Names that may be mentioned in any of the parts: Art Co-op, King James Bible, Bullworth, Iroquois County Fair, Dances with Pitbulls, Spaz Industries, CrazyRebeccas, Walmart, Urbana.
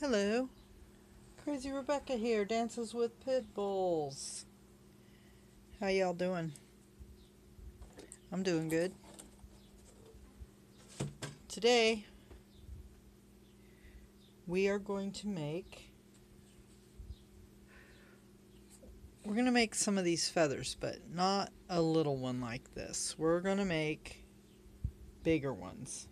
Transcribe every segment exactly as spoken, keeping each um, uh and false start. Hello, Crazy Rebecca here, Dances with Pitbulls. How y'all doing? I'm doing good. Today, we are going to make, we're going to make some of these feathers, but not a little one like this. We're going to make bigger ones.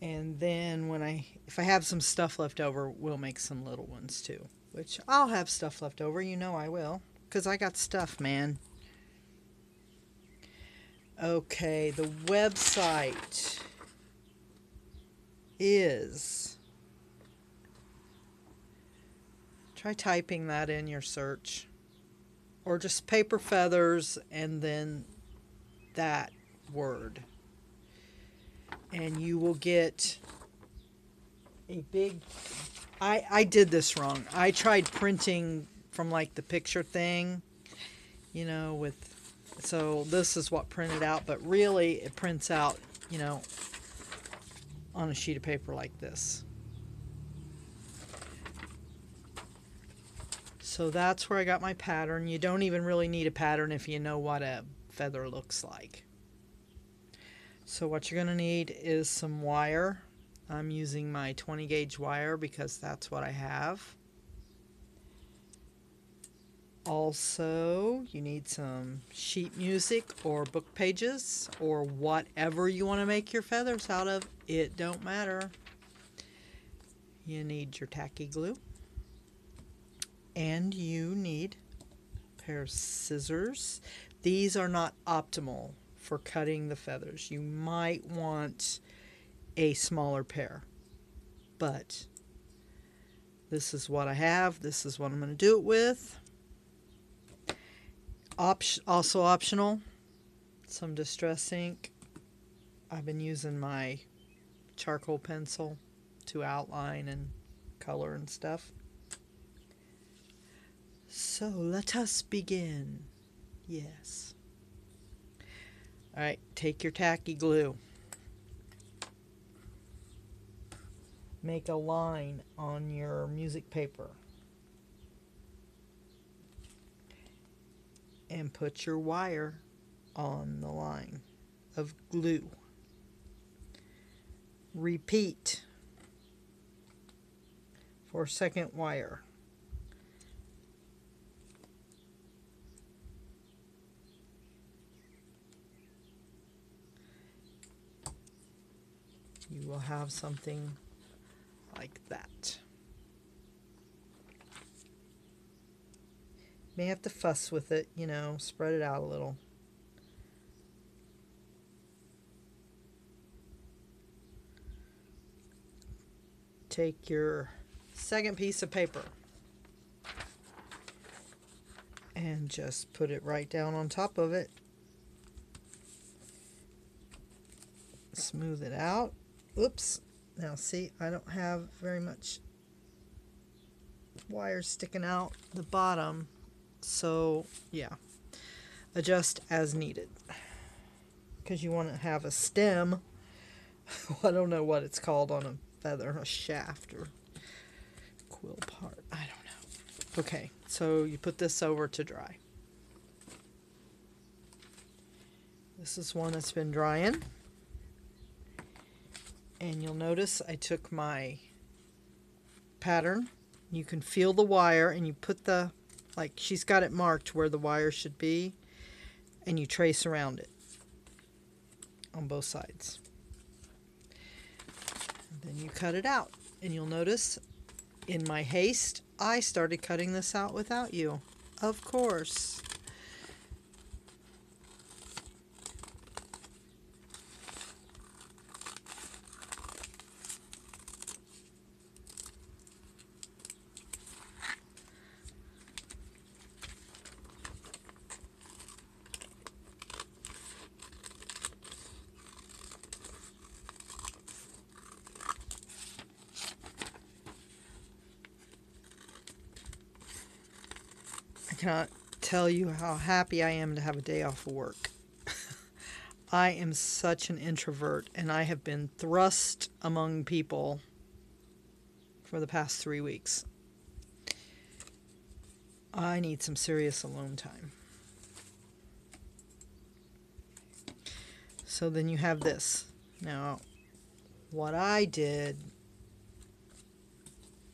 And then when I, if I have some stuff left over, we'll make some little ones too. Which I'll have stuff left over, you know I will. Because I got stuff, man. Okay, the website is... Try typing that in your search. Or just paper feathers and then that word. And you will get a big... I, I did this wrong. I tried printing from like the picture thing, you know, with... So this is what printed out, but really it prints out, you know, on a sheet of paper like this. So that's where I got my pattern. You don't even really need a pattern if you know what a feather looks like. So what you're going to need is some wire. I'm using my twenty gauge wire because that's what I have. Also, you need some sheet music or book pages or whatever you want to make your feathers out of. It don't matter. You need your tacky glue. And you need a pair of scissors. These are not optimal for cutting the feathers. You might want a smaller pair, but this is what I have. This is what I'm going to do it with. Op also optional, some distress ink. I've been using my charcoal pencil to outline and color and stuff. So let us begin. Yes. Alright, take your tacky glue. Make a line on your music paper. And put your wire on the line of glue. Repeat for a second wire. You will have something like that. May have to fuss with it, you know, spread it out a little. Take your second piece of paper and just put it right down on top of it. Smooth it out. Oops, now see, I don't have very much wire sticking out the bottom, so yeah, adjust as needed, because you want to have a stem. I don't know what it's called on a feather, a shaft or quill part, I don't know. Okay, so you put this over to dry. This is one that's been drying. And you'll notice I took my pattern. You can feel the wire and you put the, like she's got it marked where the wire should be, and you trace around it on both sides. And then you cut it out, and you'll notice in my haste, I started cutting this out without you. Of course. I cannot tell you how happy I am to have a day off of work. I am such an introvert, and I have been thrust among people for the past three weeks. I need some serious alone time. So then you have this. Now, what I did,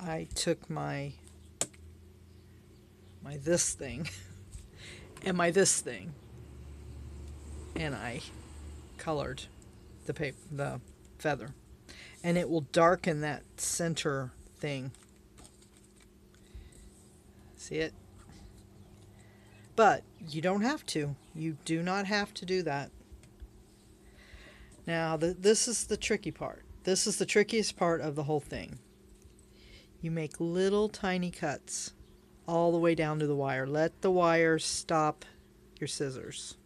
I took my, my this thing and my this thing, and I colored the paper, the feather, and it will darken that center thing. See it? But you don't have to. You do not have to do that. Now, the, this is the tricky part. This is the trickiest part of the whole thing. You make little tiny cuts all the way down to the wire. Let the wire stop your scissors.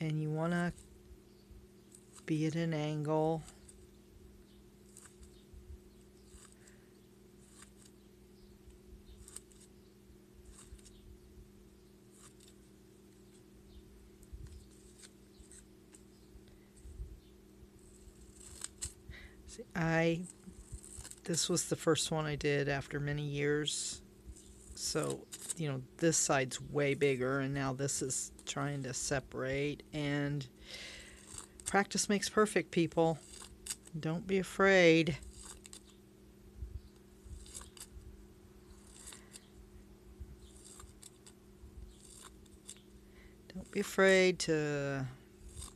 And you want to be at an angle. I, this was the first one I did after many years, so, you know, this side's way bigger, and now this is trying to separate, and practice makes perfect, people. Don't be afraid. Don't be afraid to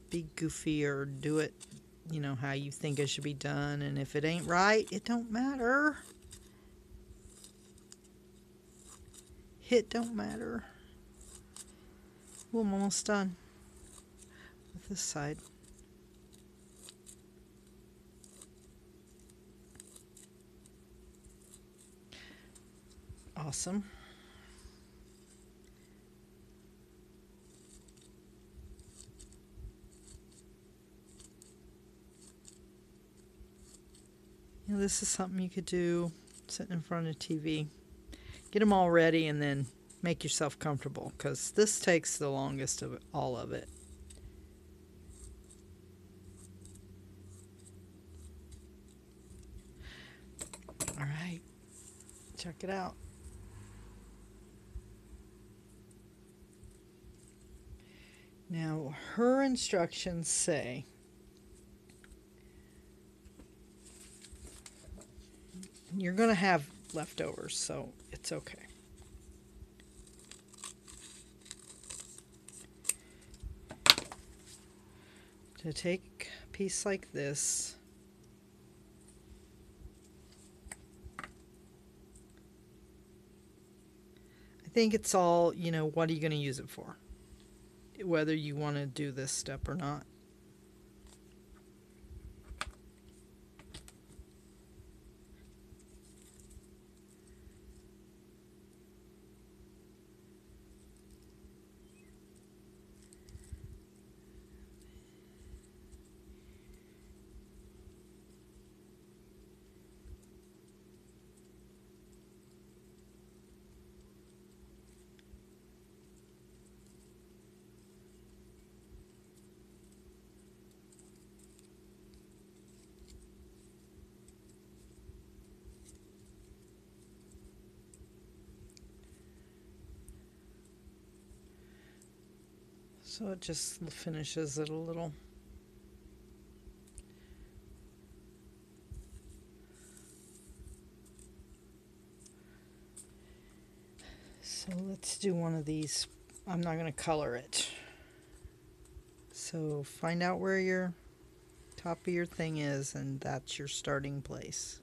be goofy or do it, you know, how you think it should be done, and if it ain't right, it don't matter. It don't matter. Well, I'm almost done with this side. Awesome. You know, this is something you could do sitting in front of T V. Get them all ready and then make yourself comfortable, because this takes the longest of all of it. All right, check it out. Now, her instructions say, you're going to have leftovers, so it's okay. To take a piece like this I think it's all, you know, what are you going to use it for? Whether you want to do this step or not. So it just finishes it a little. So let's do one of these. I'm not going to color it. So find out where your top of your thing is, and that's your starting place.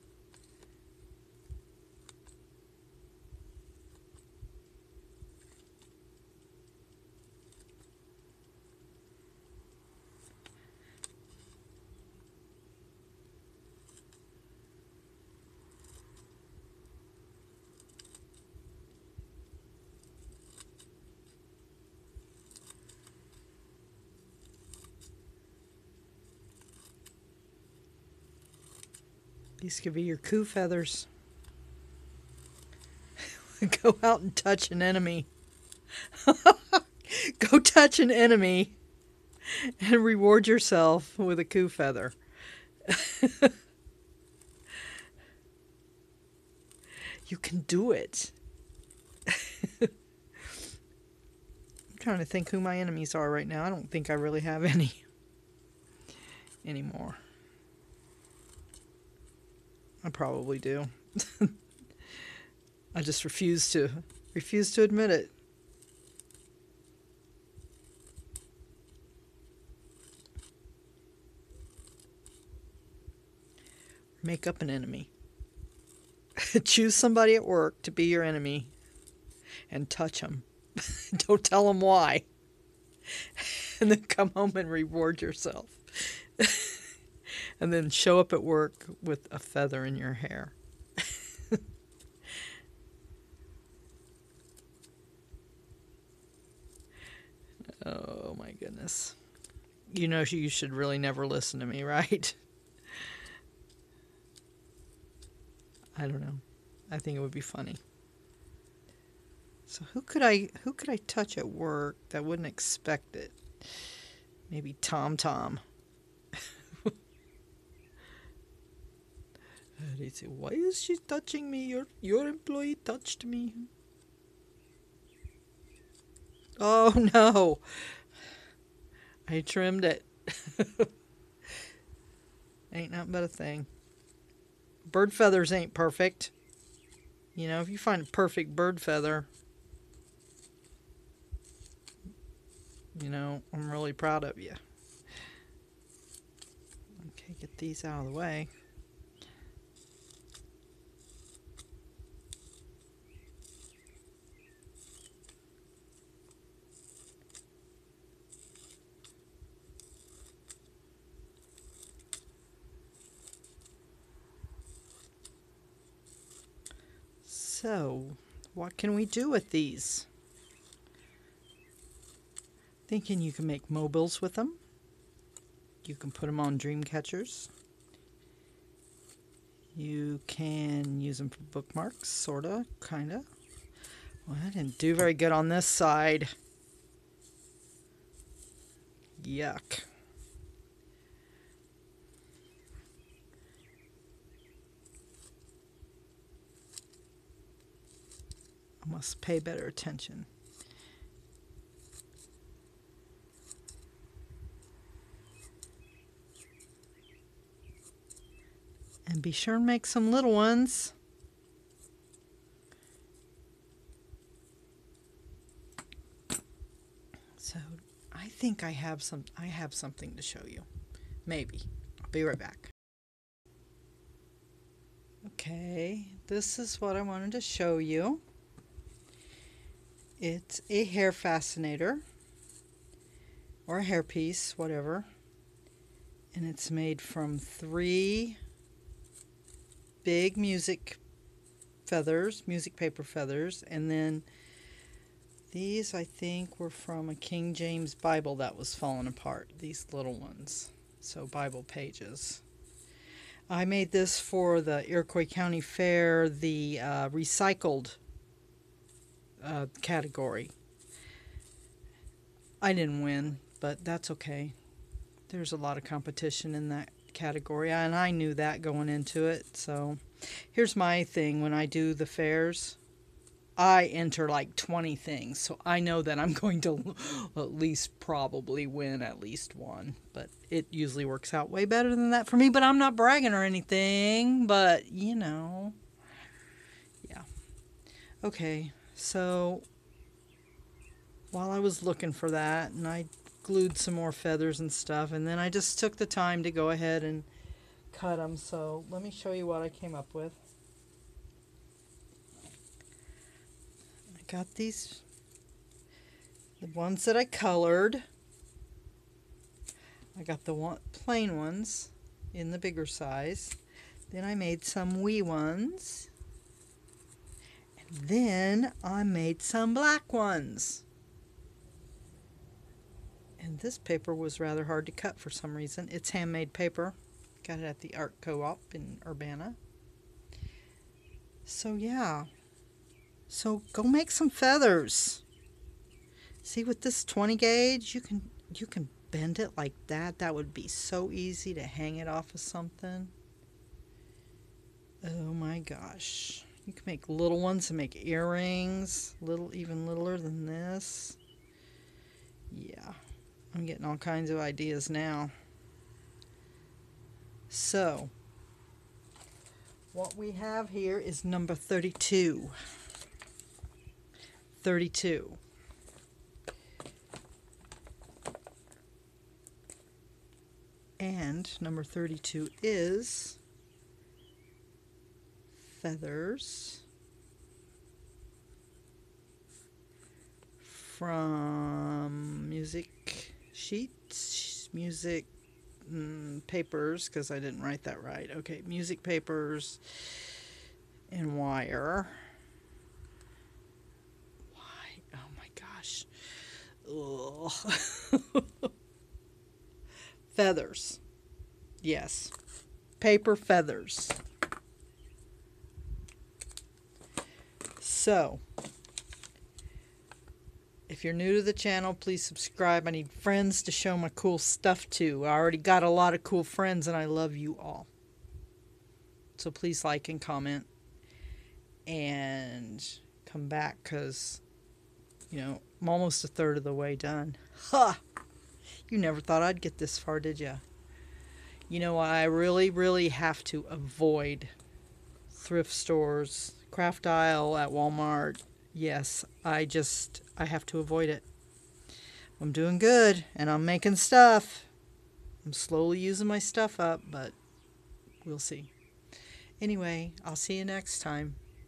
These could be your coup feathers. Go out and touch an enemy. Go touch an enemy and reward yourself with a coup feather. You can do it. I'm trying to think who my enemies are right now. I don't think I really have any anymore. I probably do. I just refuse to refuse to admit it. Make up an enemy. Choose somebody at work to be your enemy and touch them. Don't tell them why. And then come home and reward yourself. And then show up at work with a feather in your hair. Oh my goodness. You know you should really never listen to me, right? I don't know. I think it would be funny. So who could I who could I touch at work that wouldn't expect it? Maybe Tom Tom. They say, why is she touching me? Your your employee touched me. Oh no. I trimmed it. Ain't nothing but a thing. Bird feathers ain't perfect. You know, if you find a perfect bird feather, you know, I'm really proud of you. Okay, get these out of the way. So, what can we do with these? Thinking you can make mobiles with them. You can put them on dream catchers. You can use them for bookmarks, sorta, kinda. Well, I didn't do very good on this side. Yuck. Must pay better attention. And be sure and make some little ones. So I think I have some I have something to show you. Maybe. I'll be right back. Okay, this is what I wanted to show you. It's a hair fascinator or a hair piece, whatever, and it's made from three big music feathers, music paper feathers, and then these I think were from a King James Bible that was falling apart, these little ones, so Bible pages. I made this for the Iroquois County Fair, the uh, recycled Uh, category. I didn't win, but that's okay. There's a lot of competition in that category, and I knew that going into it. So here's my thing. When I do the fairs, I enter like twenty things, so I know that I'm going to at least probably win at least one, but it usually works out way better than that for me. But I'm not bragging or anything, but you know, yeah. Okay. So, while I was looking for that, and I glued some more feathers and stuff, and then I just took the time to go ahead and cut them. So, let me show you what I came up with. I got these, the ones that I colored. I got the one, plain ones in the bigger size. Then I made some wee ones. Then I made some black ones. And this paper was rather hard to cut for some reason. It's handmade paper. Got it at the Art Co-op in Urbana. So yeah. So go make some feathers. See, with this twenty gauge, you can you can bend it like that. That would be so easy to hang it off of something. Oh my gosh. You can make little ones and make earrings. Little, even littler than this. Yeah. I'm getting all kinds of ideas now. So, what we have here is number thirty-two. thirty-two. And number thirty-two is feathers from music sheets, music mm, papers, because I didn't write that right. Okay, music papers and wire. Why? Oh my gosh. Ugh. Feathers. Yes. Paper feathers. So, if you're new to the channel, please subscribe. I need friends to show my cool stuff to. I already got a lot of cool friends, and I love you all. So please like and comment. And come back, because, you know, I'm almost a third of the way done. Ha! You never thought I'd get this far, did ya? You know, I really, really have to avoid thrift stores, craft aisle at Walmart. Yes, I just, I have to avoid it. I'm doing good, and I'm making stuff. I'm slowly using my stuff up, but we'll see. Anyway, I'll see you next time.